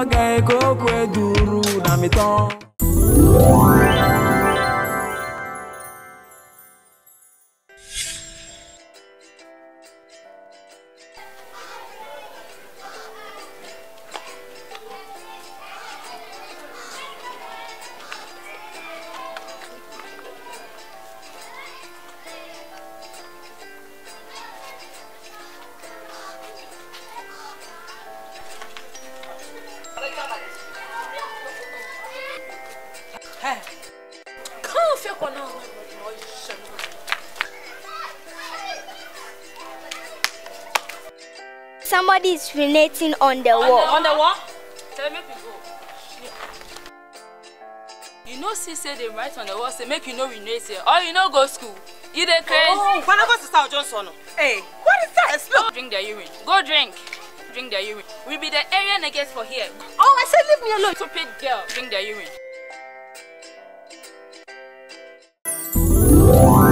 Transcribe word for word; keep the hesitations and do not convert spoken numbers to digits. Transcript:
Ogai kokwe duru na miton. Somebody is urinating on the on wall. The, on the wall? Tell me, make you go. You know, she said they write on the wall, say make you know urinate. Or you know go school. You the crazy. Oh, when I go to South Johnson. Hey, what is that? It's not. Drink their urine. Go drink. Drink their urine. We'll be the area negates for here. Oh, I said leave me alone. Stupid girl. Drink their urine.